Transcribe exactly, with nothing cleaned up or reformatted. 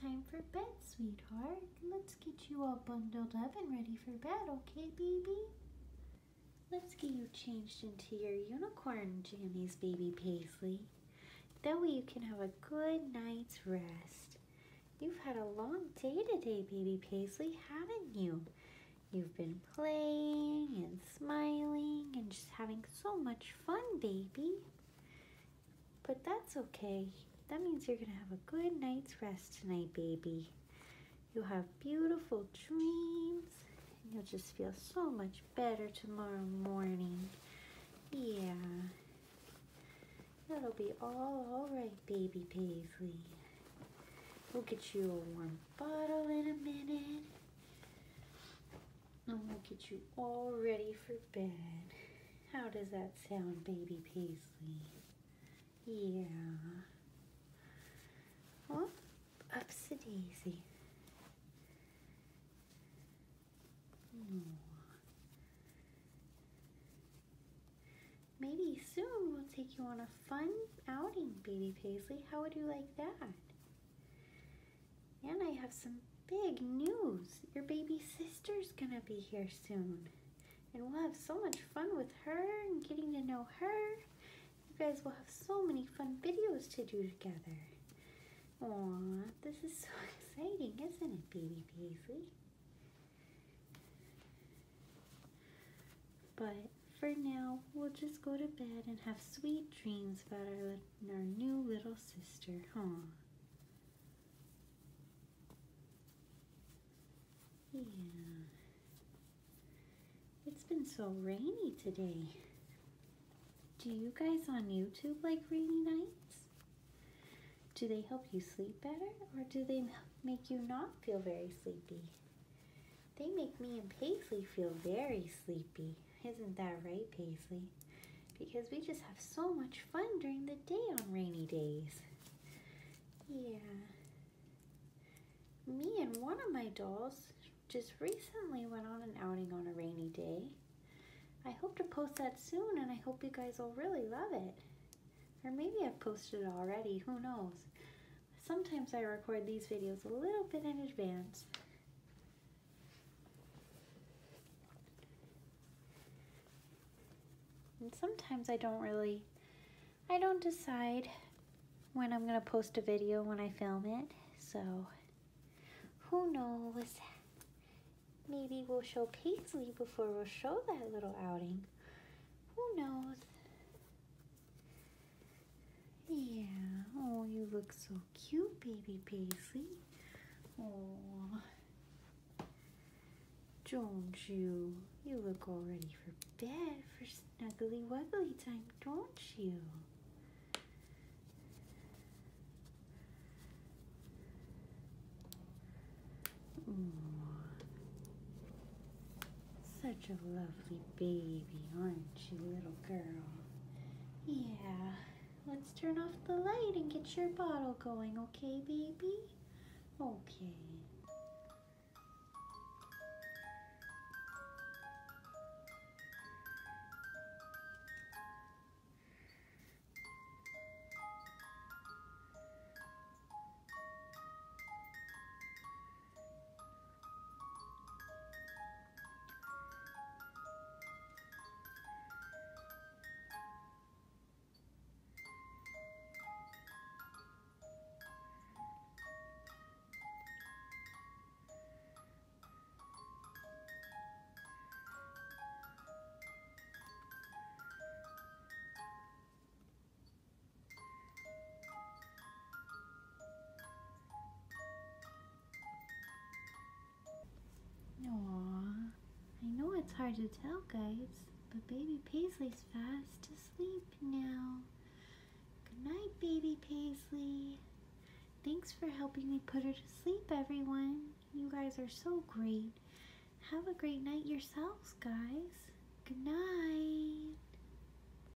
time for bed, sweetheart. Let's get you all bundled up and ready for bed, okay, baby? Let's get you changed into your unicorn jammies, baby Paisley. That way you can have a good night's rest. You've had a long day today, baby Paisley, haven't you? You've been playing and smiling and just having so much fun, baby. But that's okay. That means you're gonna have a good night's rest tonight, baby. You'll have beautiful dreams and you'll just feel so much better tomorrow morning. Yeah. That'll be all alright, baby Paisley. We'll get you a warm bottle in a minute. And we'll get you all ready for bed. How does that sound, baby Paisley? Yeah. Oh, upsy daisy. Oh. Maybe soon we'll take you on a fun outing, baby Paisley. How would you like that? And I have some big news. Your baby sister's gonna be here soon. And we'll have so much fun with her and getting to know her. You guys will have so many fun videos to do together. Aw, this is so exciting, isn't it, baby Paisley? But for now, we'll just go to bed and have sweet dreams about our, our new little sister, huh? Yeah. It's been so rainy today. Do you guys on YouTube like rainy nights? Do they help you sleep better, or do they make you not feel very sleepy? They make me and Paisley feel very sleepy. Isn't that right, Paisley? Because we just have so much fun during the day on rainy days. Yeah. Me and one of my dolls just recently went on an outing on a rainy day. I hope to post that soon, and I hope you guys will really love it. Or maybe I've posted it already, who knows? Sometimes I record these videos a little bit in advance. And sometimes I don't really, I don't decide when I'm gonna post a video when I film it. So, who knows? Maybe we'll show Paisley before we'll show that little outing. Who knows? Yeah, oh, you look so cute, baby Paisley. Oh, don't you? You look all ready for bed for snuggly wuggly time, don't you? Oh, such a lovely baby, aren't you, little girl? Yeah. Let's turn off the light and get your bottle going, okay, baby? Okay. It's hard to tell, guys, but baby Paisley's fast asleep now. Good night, baby Paisley. Thanks for helping me put her to sleep, everyone. You guys are so great. Have a great night yourselves, guys. Good night.